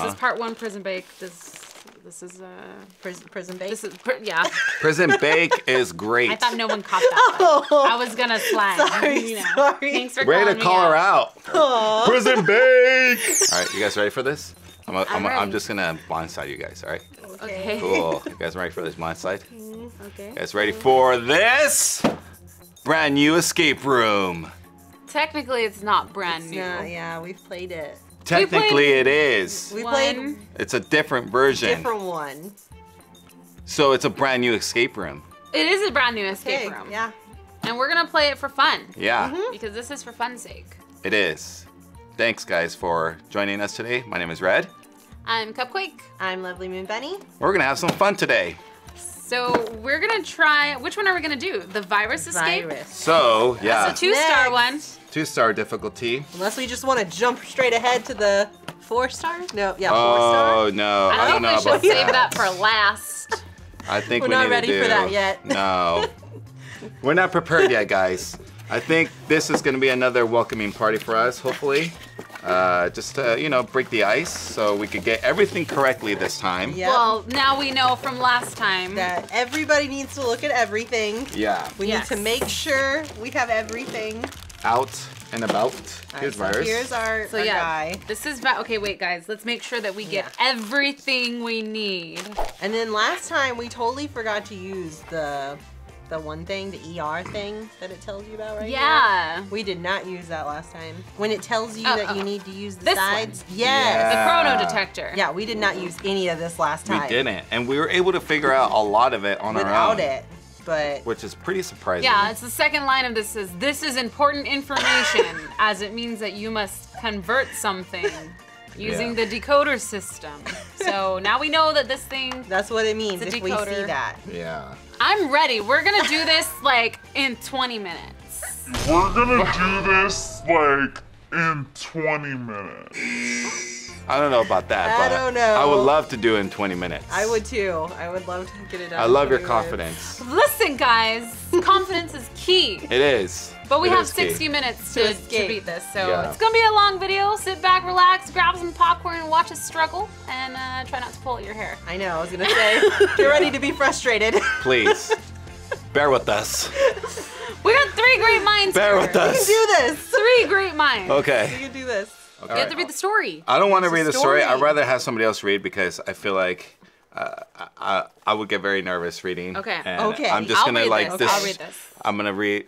This is part one, Prison Bake. This is Prison Bake? Yeah. Prison Bake is great. I thought no one caught that one. Oh, I was going to slang. Sorry, you know. Sorry. Thanks for calling me. Way to call her out. Aww. Prison Bake! All right, you guys ready for this? I'm just going to blindside you guys, all right? Okay. Cool. You guys ready for this blindside? Okay. You guys ready for this? Brand new escape room. Technically, it's not brand new. No, yeah, we've played it. Technically, it is. We played. It's a different version. Different one. So it's a brand new escape room. It is a brand new escape room. Yeah. And we're gonna play it for fun. Yeah. Mm-hmm. Because this is for fun's sake. It is. Thanks, guys, for joining us today. My name is Red. I'm Cupquake. I'm LuvlyMoonBunny. We're gonna have some fun today. So we're gonna try. Which one are we gonna do? The virus escape. Virus. So yeah. That's a 2-star one. 2-star difficulty. Unless we just want to jump straight ahead to the 4-star? No, yeah, 4-star. Oh, no, I don't know about that. I think we should save that for last. I think we need to do. We're not ready for that yet. No. We're not prepared yet, guys. I think this is going to be another welcoming party for us, hopefully. Just to, you know, break the ice so we could get everything correctly this time. Yep. Well, now we know from last time that everybody needs to look at everything. Yeah. We need to make sure we have everything out and about. Here's virus. Here's our guy. This is okay. Wait, guys, let's make sure that we get everything we need. And then last time we totally forgot to use the one thing, the ER thing that it tells you about, right? Yeah. Now. We did not use that last time. When it tells you that you need to use the sides. Yes. Yeah. The chrono detector. Yeah, we did not use any of this last time. We didn't, and we were able to figure out a lot of it on our own. Without it. But which is pretty surprising. Yeah, it's the second line of this is important information, as it means that you must convert something using the decoder system. So now we know that this thing. That's what it means if we see that. Yeah. I'm ready. We're gonna do this like in 20 minutes. We're gonna do this like in 20 minutes. I don't know about that, but I would love to do it in 20 minutes. I would too. I would love to get it done. I love your confidence. Listen, guys, confidence is key. It is. But we have 60 minutes to beat this, so it's going to be a long video. Sit back, relax, grab some popcorn, and watch us struggle, and try not to pull at your hair. I know. I was going to say, get ready to be frustrated. Please, bear with us. We got 3 great minds here. Bear with us. You can do this. 3 great minds. Okay. You can do this. Okay. You have to read the story. I don't want to read the story. I'd rather have somebody else read because I feel like I would get very nervous reading. Okay. And I'm just going to like this. I'll read this. I'm going to read.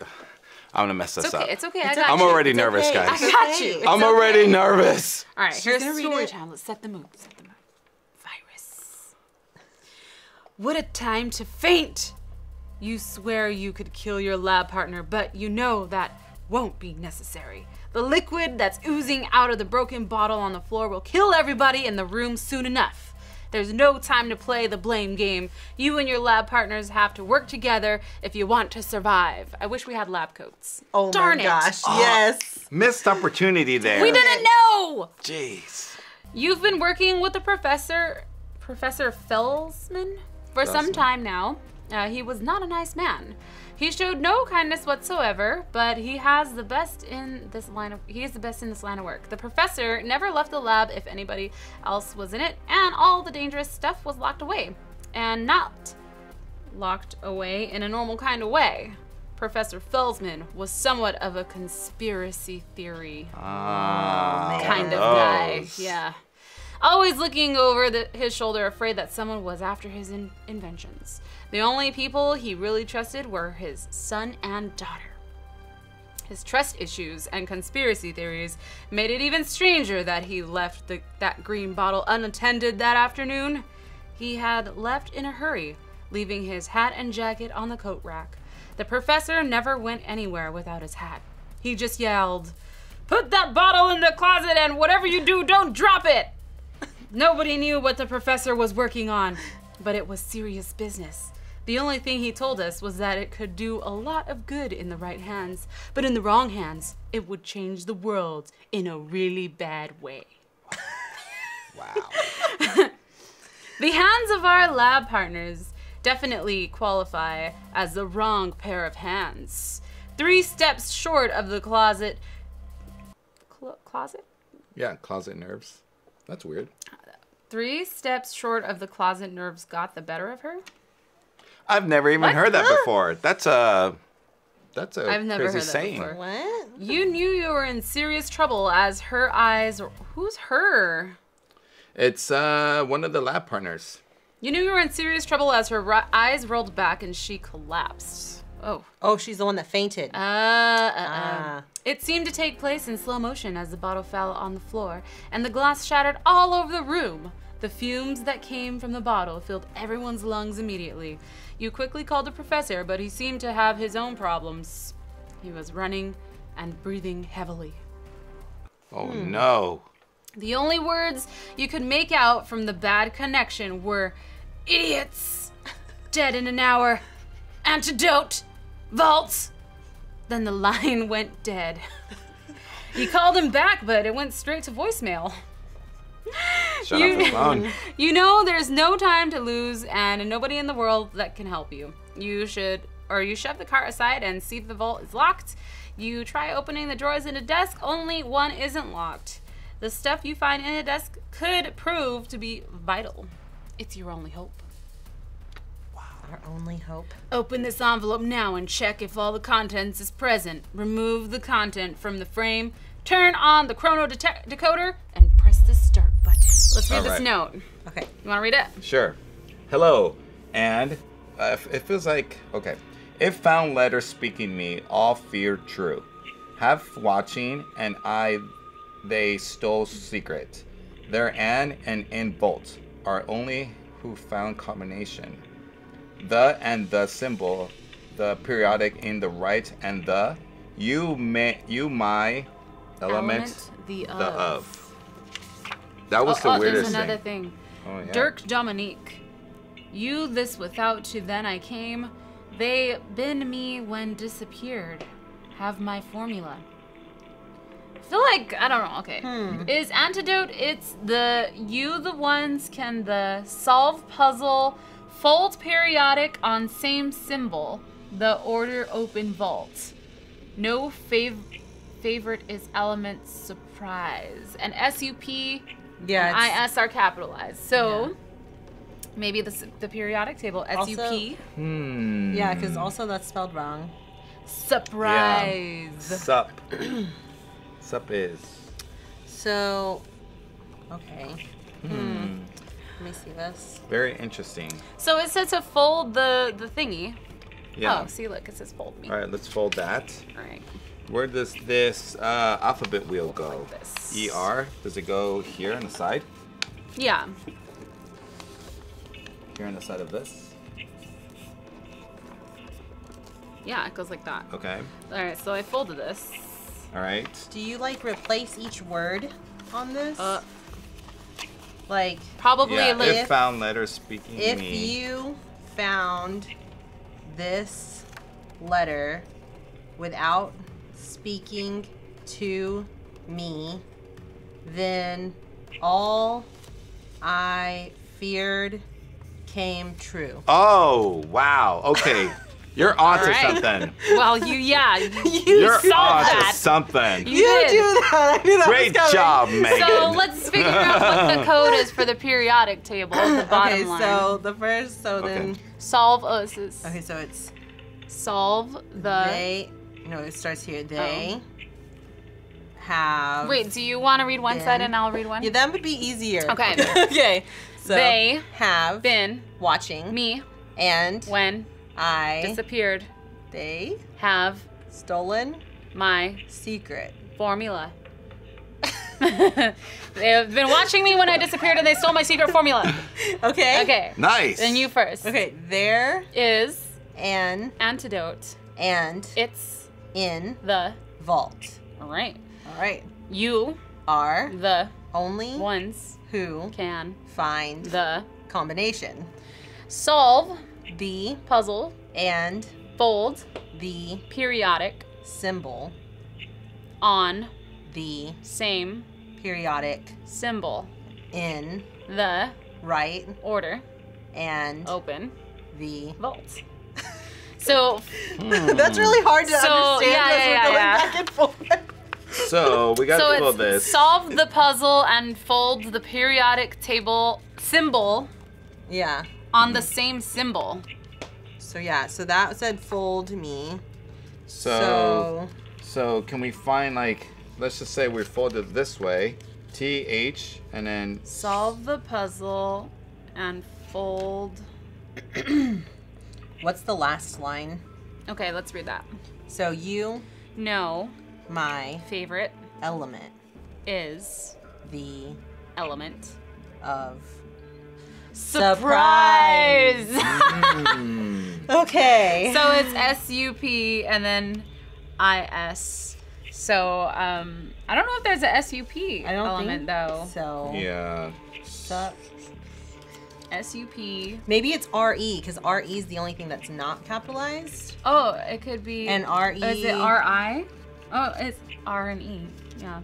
I'm going to mess this up. It's okay. I got you. I'm already nervous, guys. I got you. I'm already nervous. All right. Here's the story time. Let's set the mood. Set the mood. Virus. What a time to faint. You swear you could kill your lab partner, but you know that won't be necessary. The liquid that's oozing out of the broken bottle on the floor will kill everybody in the room soon enough. There's no time to play the blame game. You and your lab partners have to work together if you want to survive. I wish we had lab coats. Oh my gosh, yes. Missed opportunity there. We didn't know. Jeez. You've been working with the Professor Felsman for some time now. He was not a nice man. He showed no kindness whatsoever, but he is the best in this line of work. The professor never left the lab if anybody else was in it, and all the dangerous stuff was locked away. And not locked away in a normal kind of way. Professor Felsman was somewhat of a conspiracy theory kind of guy. Yeah. Always looking over his shoulder, afraid that someone was after his inventions. The only people he really trusted were his son and daughter. His trust issues and conspiracy theories made it even stranger that he left that green bottle unattended that afternoon. He had left in a hurry, leaving his hat and jacket on the coat rack. The professor never went anywhere without his hat. He just yelled, "Put that bottle in the closet and whatever you do, don't drop it!" Nobody knew what the professor was working on, but it was serious business. The only thing he told us was that it could do a lot of good in the right hands, but in the wrong hands, it would change the world in a really bad way. Wow. The hands of our lab partners definitely qualify as the wrong pair of hands. 3 steps short of the closet? Yeah, closet nerves. That's weird. 3 steps short of the closet nerves got the better of her? I've never even heard that before. That's a I've never crazy heard that saying. Before. What? You knew you were in serious trouble as her eyes... Who's her? It's one of the lab partners. You knew you were in serious trouble as her eyes rolled back and she collapsed. Oh. Oh, she's the one that fainted. It seemed to take place in slow motion as the bottle fell on the floor and the glass shattered all over the room. The fumes that came from the bottle filled everyone's lungs immediately. You quickly called the professor, but he seemed to have his own problems. He was running and breathing heavily. Oh, no. The only words you could make out from the bad connection were idiots, dead in an hour, antidote, vaults. Then the line went dead. You called him back, but it went straight to voicemail. You know there's no time to lose and nobody in the world that can help you. You shove the cart aside and see if the vault is locked. You try opening the drawers in a desk, only one isn't locked. The stuff you find in a desk could prove to be vital. It's your only hope. Wow, our only hope. Open this envelope now and check if all the contents is present. Remove the content from the frame, turn on the chrono decoder, and press the start button. Let's read this note. Okay. You want to read it? Sure. Hello, and it feels like, okay. If found letter speaking me, all fear true. Have watching, and they stole secret. Their an and in bolt are only who found combination. The and the symbol, the periodic in the right and the, you my, element the of. That was the weirdest thing. Another thing. Oh, yeah. Dirk Dominique. You this without to then I came. They been me when disappeared. Have my formula. I feel like, I don't know, okay. Is antidote, it's the you the ones can the solve puzzle, fold periodic on same symbol, the order open vault. No favorite is element surprise. And SUP... Yeah, IS are capitalized. So maybe the periodic table, SUP. Also, yeah, because also that's spelled wrong. Surprise. Yeah. Sup. Sup is. So, okay. Let me see this. Very interesting. So it said to fold the thingy. Yeah. Oh, see, look, it says fold me. All right, let's fold that. All right. Where does this alphabet wheel go? Like this. ER, does it go here on the side? Yeah. Here on the side of this? Yeah, it goes like that. Okay. All right, so I folded this. All right. Do you like replace each word on this? Like probably if found letter speaking if me. If you found this letter without speaking to me, then all I feared came true. Oh, wow. Okay. You're onto something. Well, you're onto something. You do that. I knew that was coming. Great job, Megan. So let's figure out what the code is for the periodic table at the bottom line. Okay, so the first, then. Solve us. Okay, so it's. Solve the. No, it starts here. They have. Wait, do you want to read one side and I'll read one? Yeah, that would be easier. Okay. Okay. So they have been watching me, and when I disappeared, they have stolen my secret formula. They've been watching me when I disappeared, and they stole my secret formula. Okay. Okay. Nice. And you first. Okay. There is an antidote, and it's in the vault. All right. All right. You are the only ones who can find the combination. Solve the puzzle and fold the periodic symbol on the same periodic symbol in the right order and open the vault. So that's really hard to understand. Yeah, we're going back and forth. So we got to do all this. Solve the puzzle and fold the periodic table symbol. Yeah. On the same symbol. So yeah, so that said fold me. So can we find, like, let's just say we fold it this way. TH and then solve the puzzle and fold. What's the last line? Okay, let's read that. So you know my favorite element is the element of surprise. Okay. So it's S-U-P and then I-S. So I don't know if there's a S-U-P element though. So yeah. S-U-P. Maybe it's R-E, because R-E is the only thing that's not capitalized. Oh, it could be. And R-E. Is it R-I? Oh, it's R and E. Yeah.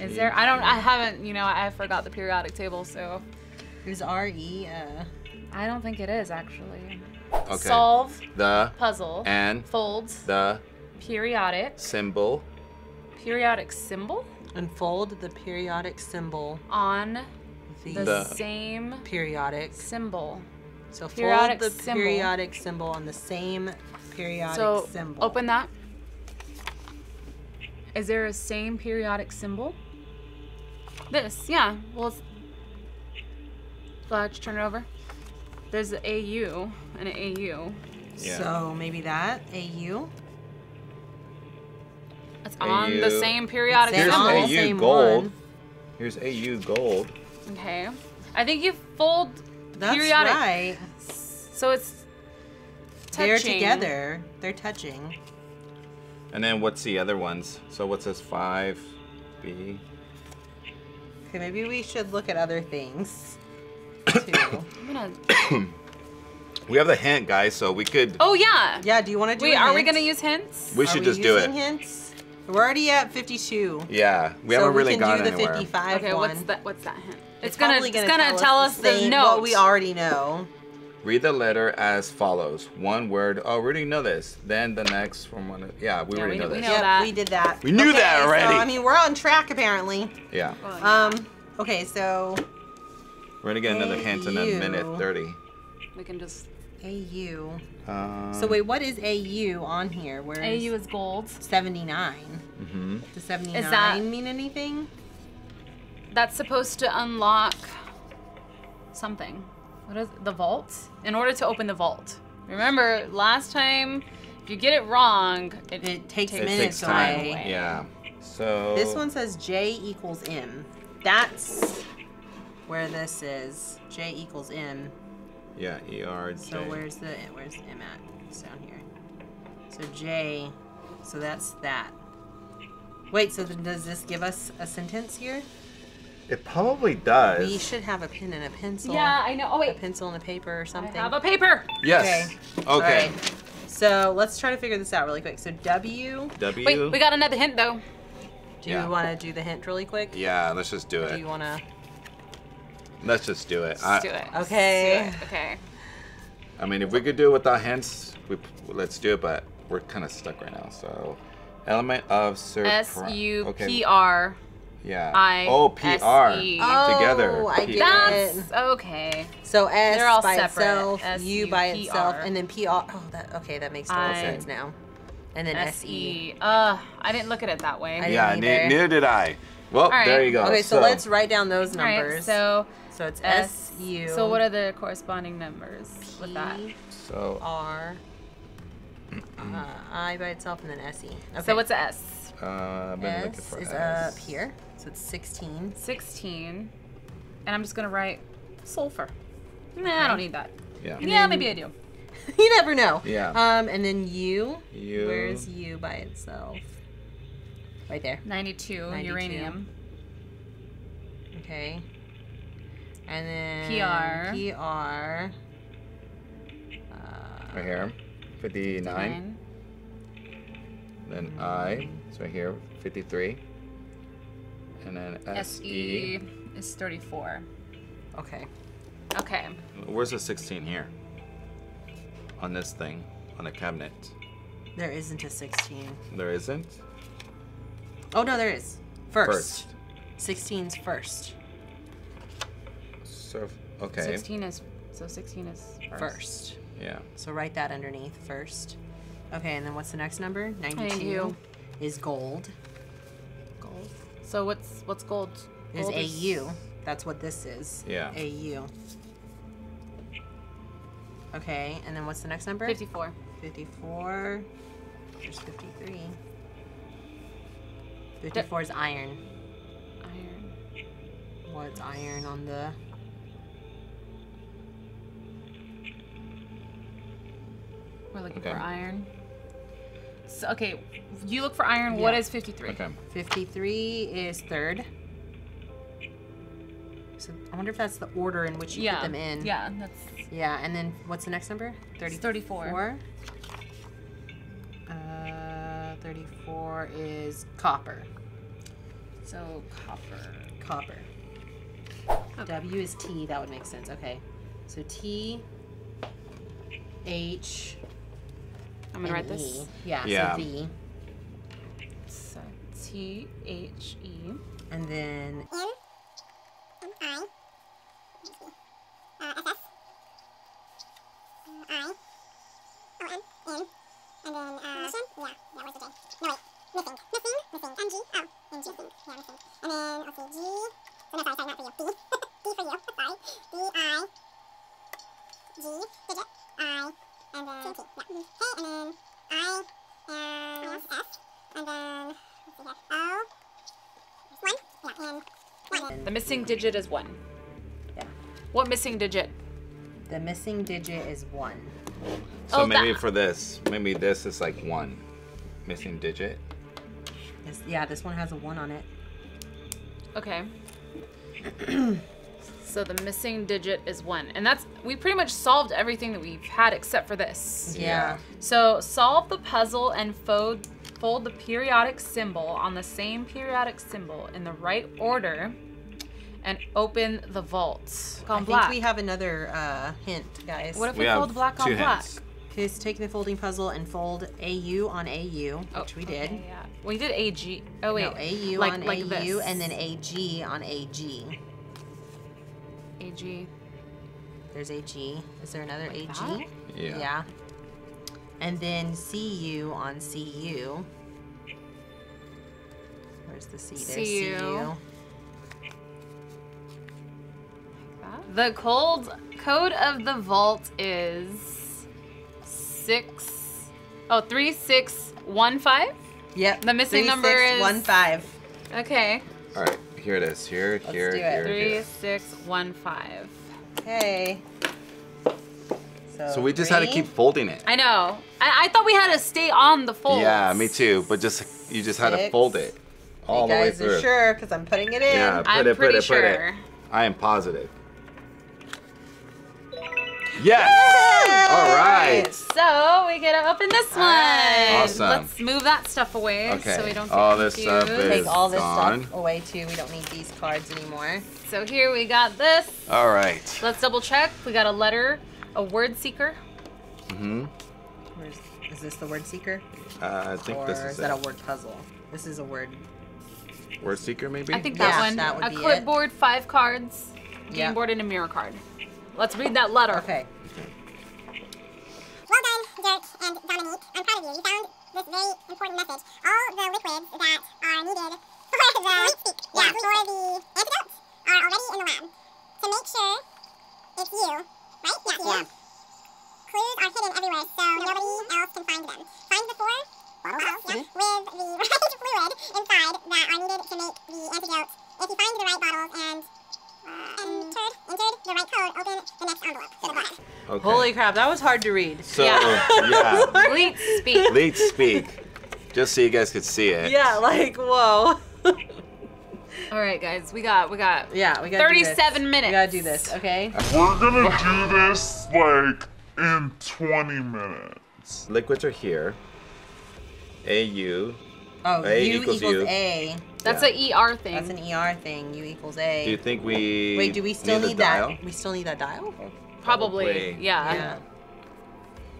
Is there? I don't, I haven't, you know, I forgot the periodic table, so. Is R-E a... I don't think it is, actually. Okay. Solve the puzzle and folds the periodic symbol. Periodic symbol? And fold the periodic symbol on the same periodic symbol. So fold the periodic symbol on the same periodic symbol. So open that. Is there a same periodic symbol? This, yeah. Well, it's... Fudge, turn it over. There's an AU and an AU. Yeah. So maybe that, AU? It's AU. On the same periodic symbol. Here's AU gold. One. Here's AU gold. Okay. I think you fold periodic. That's right. So it's touching. They're together. They're touching. And then what's the other ones? So what's this 5B? Okay, maybe we should look at other things too. We have the hint, guys, so we could. Oh yeah. Yeah. Do you want to do? Wait, are we gonna use hints? We should just do it. Hints? We're already at 52. Yeah, we haven't really gone anywhere. So we can do the 55 one. Okay, what's that hint? It's gonna tell us the note. What we already know. Read the letter as follows. One word. Oh, we already know this. Then the next from one. Yeah, we already know this. Yeah, we did that. We knew that already. So, I mean, we're on track apparently. Yeah. Okay, so. We're gonna get another hint in a minute 30. We can just. AU. So wait, what is AU on here? Where is AU is gold. 79. Mm-hmm. Does 79 mean anything? That's supposed to unlock something. What is it? The vault? In order to open the vault. Remember, last time, if you get it wrong, it takes minutes away. Yeah. So this one says J equals M. That's where this is. J equals M. Yeah, ER. So where's the M at? It's down here. So J, so that's that. Wait, so does this give us a sentence here? It probably does. We should have a pen and a pencil. Yeah, I know. Oh wait. A pencil and a paper or something. I have a paper. Yes. Okay. All right. So let's try to figure this out really quick. So W. W. Wait, we got another hint though. Do you want to do the hint really quick? Yeah, let's just do it. Do you want to? Let's just do it. Let's do it. Okay. Let's do it. Okay. I mean, if we could do it without hints, let's do it, but we're kind of stuck right now. So, element of surprise. S-U-P-R. Yeah. I-S-E. P-R. Together. Oh, I get it. Okay. So, S they're all by itself, U by itself, and then P-R. Oh, that makes total sense now. And then S-E. I didn't look at it that way. Yeah, neither did I. Well, there you go. Okay, so let's write down those numbers. So it's S-U. So what are the corresponding numbers with that? So R, I by itself, and then S-E. Okay. So what's a S? I've been looking for S. S is up here, so it's 16. 16. And I'm just going to write sulfur. Nah, I don't need that. Yeah, yeah, maybe I do. You never know. Yeah. And then U. U. Where's U by itself? Right there. 92. Uranium. Okay. And then PR. PR. Right here, 59. Then I, it's right here, 53. And then SE is 34. Okay. Okay. Where's the 16 here? On this thing, on the cabinet. There isn't a 16. There isn't? Oh, no, there is. First. 16's first. So, okay. 16 is first. Yeah. So write that underneath first. Okay, and then what's the next number? 92 is gold. Gold. So what's gold? Is AU. That's what this is. Yeah. AU. Okay, and then what's the next number? 54. 54. There's 53. 54 is iron. Iron. What's iron on the... We're looking for iron. So, okay, you look for iron. Yeah. What is 53? Okay. 53 is third. So I wonder if that's the order in which you put them in. Yeah, that's... Yeah, and then what's the next number? 34. 34 is copper. So copper. Okay. W is T. That would make sense. Okay. So T, H. I'm gonna write this. Yeah. Yeah. So V. So T H E. And then. The missing digit is 1. Yeah. What missing digit? The missing digit is 1. So maybe for this, maybe this is like 1 missing digit. It's, yeah, this one has a 1 on it. Okay. So the missing digit is 1, and that's we pretty much solved everything that we've had except for this. Yeah. So solve the puzzle and fold the periodic symbol on the same periodic symbol in the right order. And open the vault. I think we have another hint, guys. What if we fold black on black? Okay, so take the folding puzzle and fold AU on AU, which we did. Yeah. We did AG. Oh wait. No, AU on AU and then AG on AG. AG. There's AG. Is there another AG? Yeah. Yeah. And then CU on CU. Where's the C? There's CU. The code of the vault is 3615. Yep. The missing number is 15. Okay. All right. Here it is. Let's do it. 3615. Okay. So we just had to keep folding it. I know. I thought we had to stay on the fold. Yeah, me too. But you just had to fold it all the way through. You guys are sure? Because I'm putting it in. Yeah. I'm pretty sure. I am positive. Yes! Yay! All right. So we get to open this one. Awesome. Let's move that stuff away so we don't get all this stuff away too. We don't need these cards anymore. So here we got this. All right. Let's double check. We got a letter, a word seeker. Mm-hmm. Is this the word seeker? I think this is it. Or is that a word puzzle? This is a word. Word seeker maybe? I think that one. That would be a clipboard, 5 cards, game board, and a mirror card. Let's read that letter. Okay. Well done, Dirk and Dominique. I'm proud of you. You found this very important message. All the liquids that are needed for the leet speak, for the antidotes, are already in the lab. To make sure it's you, right? Yeah, you. Clues are hidden everywhere, so nobody else can find them. Find the 4 bottles with the right fluid inside that are needed to make the antidotes. If you find the right bottles and entered the right code, open the next envelope to the bottom. Okay. Holy crap, that was hard to read. So, yeah. Leet speak. Leet speak. Just so you guys could see it. Yeah, like, whoa. All right, guys, we got 37 minutes. We gotta do this, okay? We're gonna do this, like, in 20 minutes. Liquids are here. AU. Oh, U equals A. That's an ER thing. That's an ER thing. U equals A. Do you think we... Wait, do we still need that? Dial? We still need that dial? Probably. Yeah.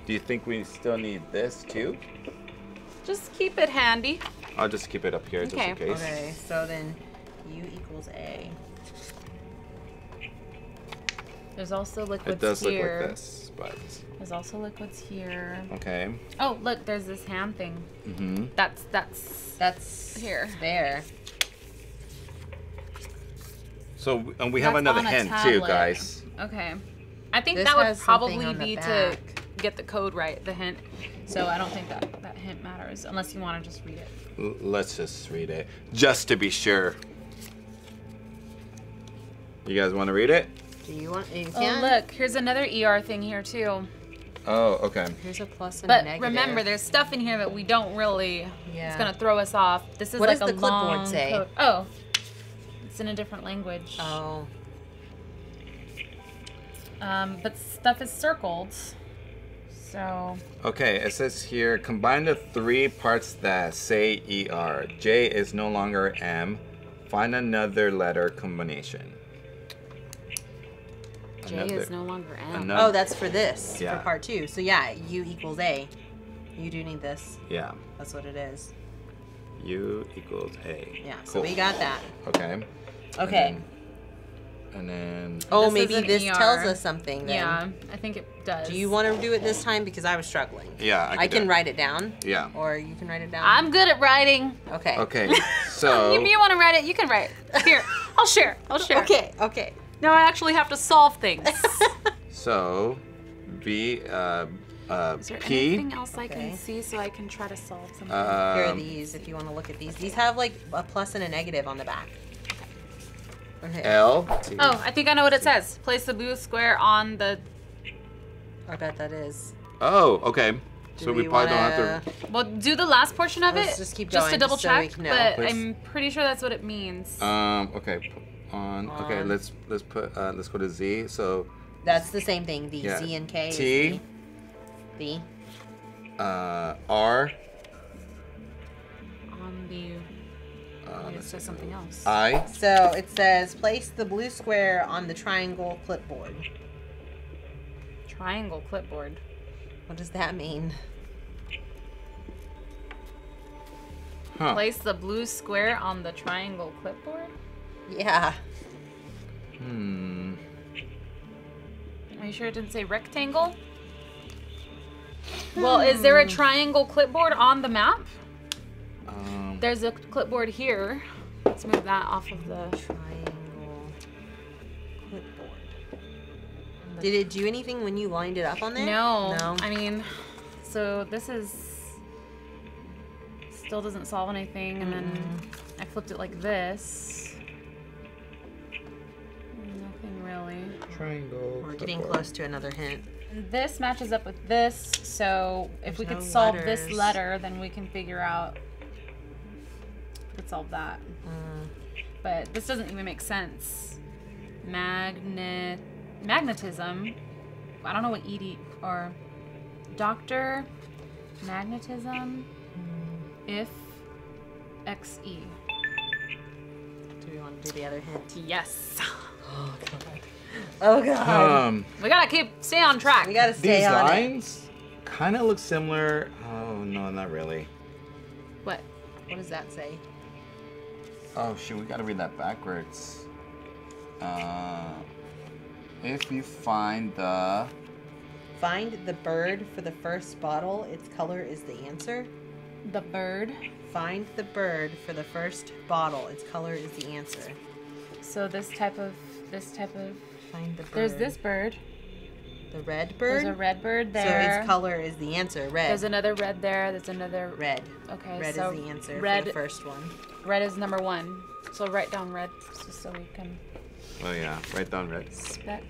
Do you think we still need this, too? Just keep it handy. I'll just keep it up here just in case. Okay, so then U equals A. There's also liquids here. It does look like this, but... There's also liquids here. Okay. Oh, look, there's this hand thing. Mm-hmm. That's here. There. So, and we have another hand too, guys. Okay. I think that would probably be to get the code right, the hint. So I don't think that hint matters, unless you want to just read it. Let's just read it, just to be sure. You guys want to read it? Do you want? You can. Oh, look, here's another ER thing here too. Oh, okay. Here's a plus and a negative. But remember, there's stuff in here that we don't really. Yeah. It's gonna throw us off. This is like a long. What does the clipboard say? Code. Oh, it's in a different language. Oh. But stuff is circled. So. Okay, it says here, combine the three parts that say ER. J is no longer M. Find another letter combination. J is no longer M. Another. Oh, that's for this, for part two. So yeah, U equals A. You do need this. Yeah. That's what it is. U equals A. Yeah, cool. So we got that. Okay. Okay. And then oh, maybe this tells us something then. Yeah, I think it does. Do you want to do it this time? Because I was struggling. Yeah, I can write it down. Yeah. Or you can write it down. I'm good at writing. Okay. Okay, so. If you want to write it, you can write it. Here, I'll share, Okay, okay. Now I actually have to solve things. So, Is there anything else I can see so I can try to solve something? Here are these, if you want to look at these. These have like a plus and a negative on the back. Okay. L. Oh, I think I know what it says. Place the blue square on the. I bet that is. Oh, okay. So we probably don't have to. Well, do the last portion of it. Let's just keep going. Just to double check. But I'm pretty sure that's what it means. Okay. On. Okay. Let's put. Let's go to Z. So. That's the same thing. The Z and K. T. B. R. On the. It says something else. I. So it says place the blue square on the triangle clipboard. Triangle clipboard. What does that mean? Huh. Place the blue square on the triangle clipboard? Yeah. Hmm. Are you sure it didn't say rectangle? Well, is there a triangle clipboard on the map? There's a clipboard here. Let's move that off of the triangle clipboard. Did it do anything when you lined it up on there? No. No. I mean, so this is still doesn't solve anything, and then I flipped it like this. Nothing really. Triangle. We're getting close to another hint. This matches up with this, so if we could solve this letter, then we can figure out. Solve that, but this doesn't even make sense. Magnetism. I don't know what ED or doctor magnetism. If XE. Do we want to do the other hint? Yes. Oh god. Oh god. We gotta stay on track. We gotta stay on it. These lines kind of look similar. Oh no, not really. What? What does that say? Oh shoot, we gotta read that backwards. If you find the... Find the bird for the first bottle, its color is the answer. The bird? Find the bird for the first bottle, its color is the answer. So this type of... Find the bird. There's this bird. The red bird? There's a red bird there. So its color is the answer, red. There's another red there, there's another... Red. Okay, red so... Red is the answer for the first one. Red is number one. So write down red, just so we can... Oh yeah, write down red. Spectacular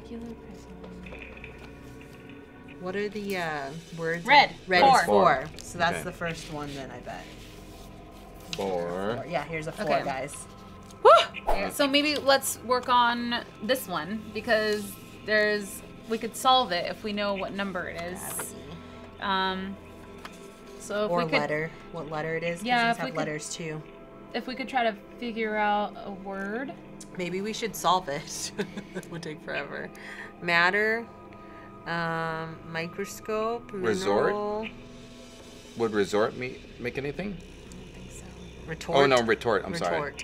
prison. What are the words? Red. Red is four. So that's the first one then, I bet. Four. Yeah, here's a four, guys. Woo! Okay. So maybe let's work on this one, because we could solve it if we know what number it is. So if what letter it is, because these have letters too. If we could try to figure out a word. Maybe we should solve it. It would take forever. Matter, microscope, mineral. Resort? Would resort make anything? Retort. Oh, no, retort. I'm retort. Sorry.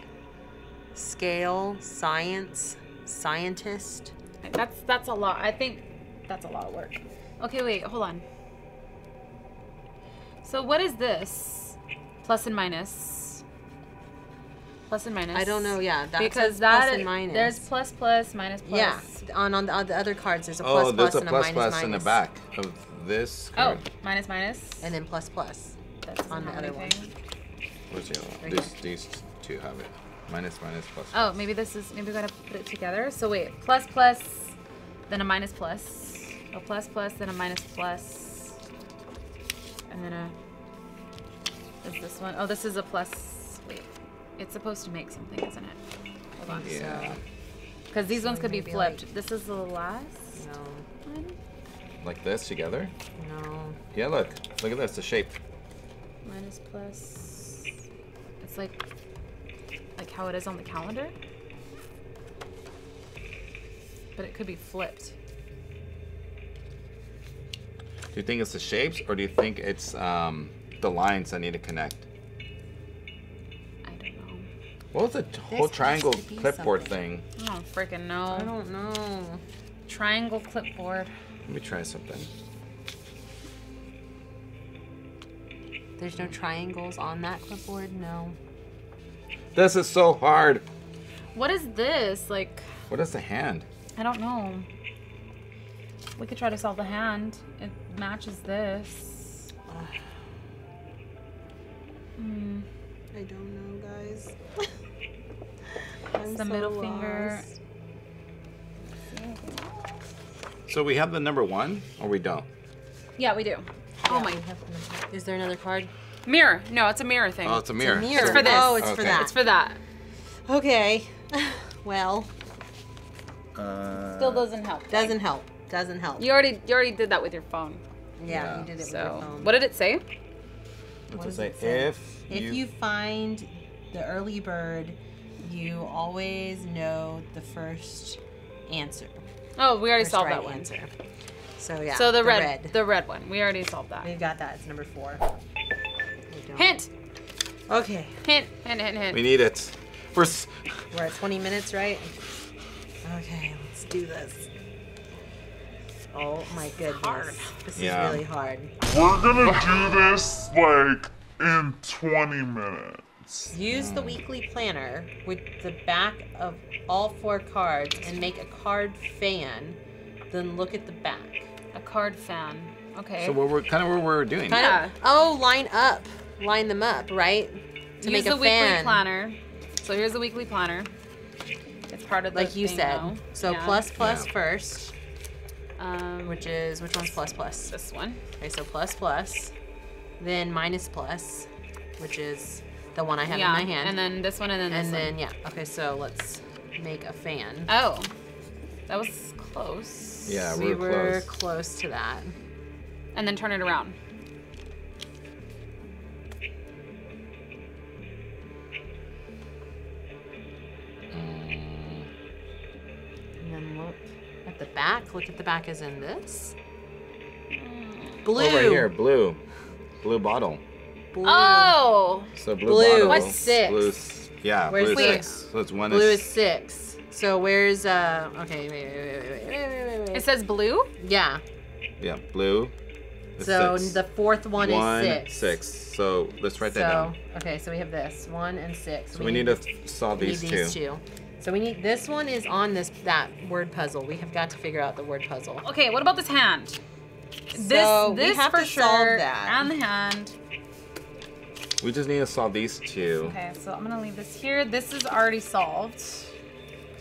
Scale, science, scientist. That's a lot. I think that's a lot of work. Okay, wait, hold on. So what is this? Plus and minus. Plus and minus. I don't know, yeah. That's because that plus and minus. There's plus, plus, minus, plus. Yeah, on the other cards, there's a plus, plus, and a minus, minus. Oh, there's a plus, plus in the back of this card. Oh, minus, minus. And then plus, plus. That's on the other one. Where's the other one? These two have it. Minus, minus, plus, plus. Oh, maybe this is, maybe we gotta put it together. So wait, plus, plus, then a minus, plus. A plus, plus, then a minus, plus. And then a, is this one? Oh, this is a plus. Wait, it's supposed to make something, isn't it? Hold on. Yeah. Because so, these ones could be flipped. Like, this is the last one? Like this together? No. Yeah, look. Look at this, the shape. Minus, plus. It's like how it is on the calendar, but it could be flipped. Do you think it's the shapes, or do you think it's the lines that need to connect? I don't know. What was the whole triangle clipboard thing? I don't freaking know. I don't know. Triangle clipboard. Let me try something. There's no triangles on that clipboard? No. This is so hard. What is this? Like, what is the hand? I don't know. We could try to solve the hand. It matches this. Mm. I don't know, guys. I'm the so middle lost. Finger. So we have the number one, or we don't? Yeah, we do. Yeah, oh my. Is there another card? Mirror. No, it's a mirror thing. Oh, it's a mirror. It's a mirror. It's for this. Oh, it's okay. For that. It's for that. Okay. Well. Still doesn't help. Doesn't help. Doesn't help. You already did that with your phone. Yeah, yeah. You did it with your phone. What did it say? What does it say? If you find the early bird, you always know the first answer. Oh, we already solved that one. Answer. So yeah. So the red one. We already solved that. We've got that. It's number 4. Hint. Okay. Hint. We need it. We're at 20 minutes, right? Okay, let's do this. Oh my goodness. This is really hard. We're gonna do this like in 20 minutes. Use the weekly planner with the back of all 4 cards and make a card fan, then look at the back. A card fan. Okay. So what we're doing. Yeah. Oh, line up. Line them up, right? To make a fan. Use the weekly planner. So here's the weekly planner. It's part of the like you said. Though. So plus first, which one's plus? This one. Okay, so plus, then minus plus, which is the one I have in my hand. And then this one, and then this one. And then okay, so let's make a fan. Oh, that was close. Yeah, we were close to that. And then turn it around. The back. Look at the back as in this. Blue. Over here, blue. Blue bottle. Blue. Oh. So blue bottle. What's 6? Blue, yeah. Where's blue 6? So it's one. Blue is 6. So where's okay? Wait. It says blue. Yeah. Yeah, blue. So 6. The fourth one is 6. 6. So let's write that down. Okay, so we have this 1 and 6. So we need to solve these two. So we need, this one is on that word puzzle. We have got to figure out the word puzzle. Okay, what about this hand? So this we have to solve that. And the hand. We just need to solve these two. Okay, so I'm gonna leave this here. This is already solved.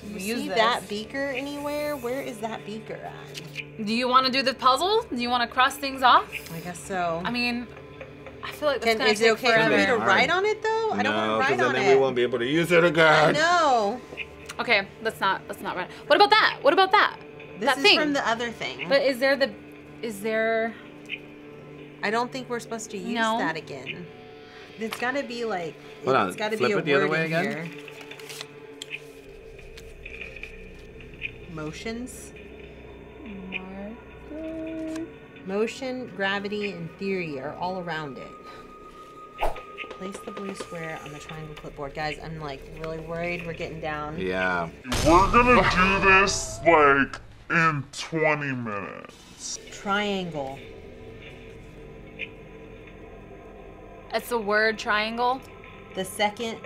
You see that beaker anywhere? Where is that beaker at? Do you wanna do the puzzle? Do you wanna cross things off? I guess so. I mean, I feel like that's gonna take forever. Is it okay for me to write on it though? No, I don't wanna write on it. No, because then we won't be able to use it again. I know. Okay, let's not run. What about that? What about that? This is from the other thing. But is there? I don't think we're supposed to use that again. It's got to be like. Hold on. It's got to be a word in here. Motions. Motion, gravity, and theory are all around it. Place the blue square on the triangle clipboard. Guys, I'm like really worried we're getting down. Yeah. We're gonna do this like in 20 minutes. Triangle. That's the word triangle? The second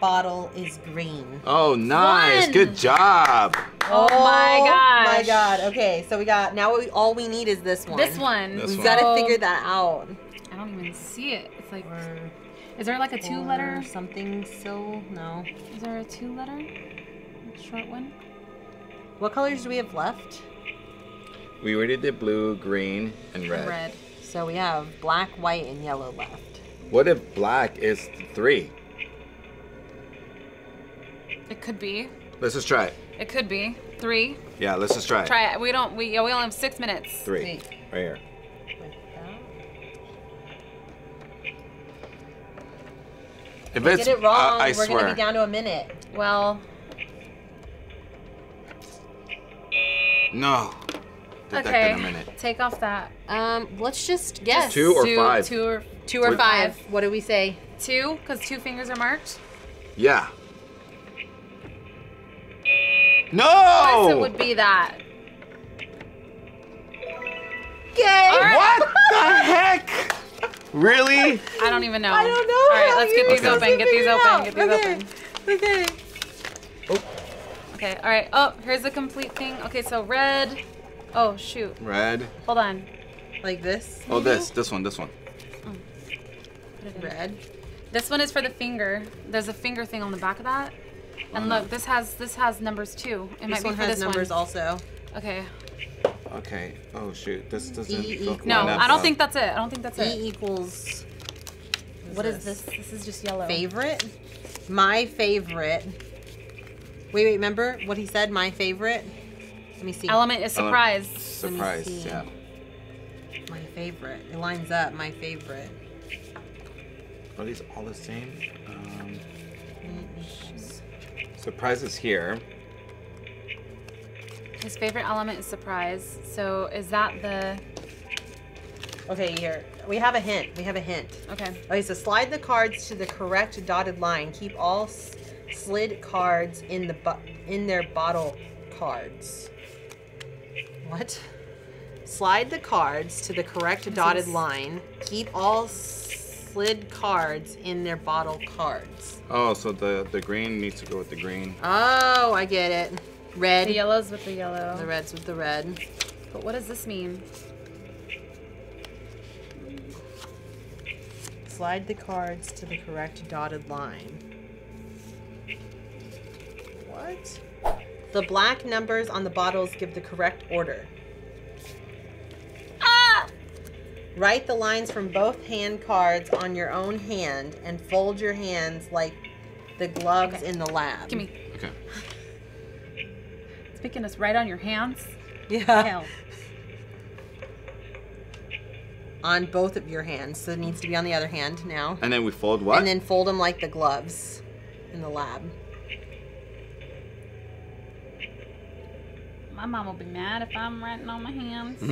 bottle is green. Oh, nice. One. Good job. Oh my god. Okay, so we got, now all we need is this one. We've got to figure that out. I don't even see it. It's like, or, is there like a two letter? Something so, no. Is there a two letter? Short one? What colors do we have left? We already did blue, green, and red. So we have black, white, and yellow left. What if black is 3? It could be. Let's just try it. It could be 3. Yeah, let's just try it. Try it. We don't. We only have 6 minutes. 3. Right here. If it's, get it wrong, we're going to be down to a minute. Well. No. Okay. In a minute. Take off that. Let's just guess. Just 2 or 5. Two or five. What do we say? 2, because 2 fingers are marked. Yeah. No. Of course it would be that. Yay! Right. What the heck? Really? I don't even know. I don't know. All right, let's get these open. Get these open. Okay. Oh. Okay. All right. Oh, here's the complete thing. Okay, so red. Oh shoot. Red. Hold on. Like this? Oh, this one. Oh. Put it in. Red. This one is for the finger. There's a finger thing on the back of that. And look, this has numbers too. It might be for this one. This one has numbers also. Okay. Okay. Oh shoot. This doesn't. No, I don't think that's it. I don't think that's it. E equals. What is this? This is just yellow. Favorite. My favorite. Wait. Remember what he said? My favorite. Let me see. Element is surprise. Surprise. Yeah. My favorite. It lines up. My favorite. Are these all the same? Surprise is here. His favorite element is surprise. So is that the... Okay, here. We have a hint. Okay. Okay, so slide the cards to the correct dotted line. Keep all slid cards in the their bottle cards. What? Slide the cards to the correct dotted line. Keep all slid cards in their bottle cards. Oh, so the green needs to go with the green. Oh, I get it. Red. The yellow's with the yellow. The red's with the red. But what does this mean? Slide the cards to the correct dotted line. What? The black numbers on the bottles give the correct order. Ah! Write the lines from both hand cards on your own hand and fold your hands like the gloves in the lab. Give me. Okay. Picking us right on your hands? Yeah. Hell. On both of your hands. So it needs to be on the other hand now. And then we fold what? And then fold them like the gloves in the lab. My mom will be mad if I'm writing on my hands.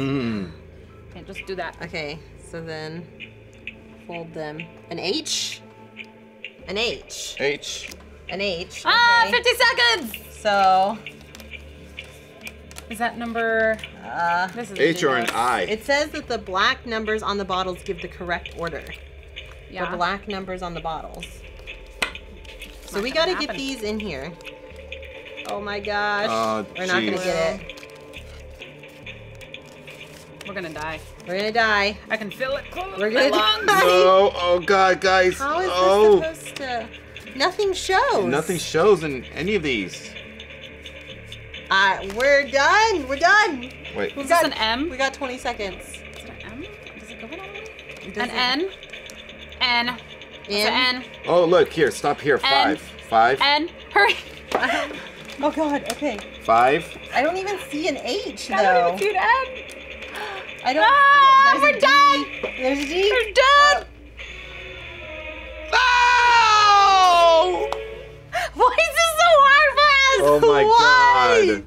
Can't just do that. Okay, so then fold them. An H? An H. H. An H. Okay. Ah, 50 seconds! So... Is that number? This is H or an I? It says that the black numbers on the bottles give the correct order. Yeah. The black numbers on the bottles. So we got to get these in here. Oh my gosh. We're not going to get it. We're going to die. We're going to die. I can feel it. We're going to die. No. Oh God, guys. How is this supposed to? Nothing shows. Nothing shows in any of these. We're done. Wait. Is this an M? We got 20 seconds. Is it an M? Does it go with an N? N. N. Oh, look. Here. Stop here. 5. 5. N. Hurry. Oh, God. Okay. 5. I don't even see an H, though. I don't even see an N. I don't. Ah, we're done. There's a D. We're done. Oh! Why is this so hard for us? Oh my God.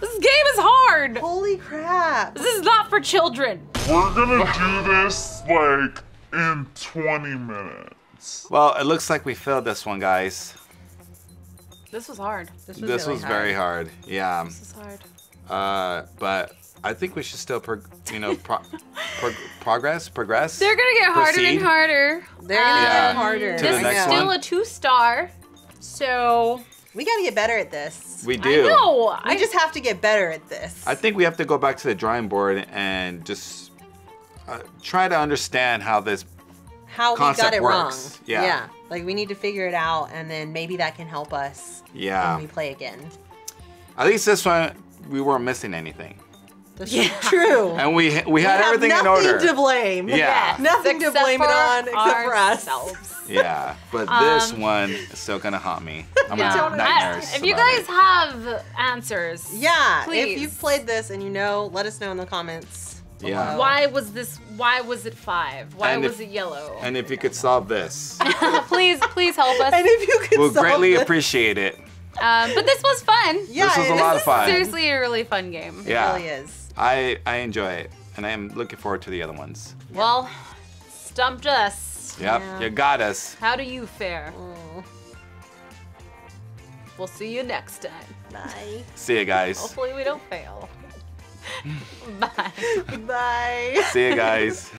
This game is hard. Holy crap. This is not for children. We're gonna do this like in 20 minutes. Well, it looks like we failed this one, guys. This was hard. This was really hard. Yeah. This is hard. But I think we should still, progress. They're gonna get harder and harder. They're gonna get harder. This is still a 2-star, so we gotta get better at this. We do. I know. I just have to get better at this. I think we have to go back to the drawing board and just try to understand how this concept works. Yeah. Yeah. Like, we need to figure it out, and then maybe that can help us when we play again. At least this one, we weren't missing anything. That's true. And we had everything in order. Nothing to blame. Yeah. Nothing to blame it on except for ourselves. Yeah. But this one is still going to haunt me. I'm going to have nightmares. If you guys have answers, please. If you've played this and you know, let us know in the comments. Yeah. Why was it 5? Why was it yellow? And if you could solve this. please help us. And if you could solve this. We'll greatly appreciate it. But this was fun. Yeah, this was a lot of fun. Seriously, a really fun game. Yeah. It really is. I enjoy it, and I am looking forward to the other ones. Well, stumped us. Yep, you got us. How do you fare? Mm. We'll see you next time. Bye. See you guys. Hopefully we don't fail. Bye. Bye. See you guys.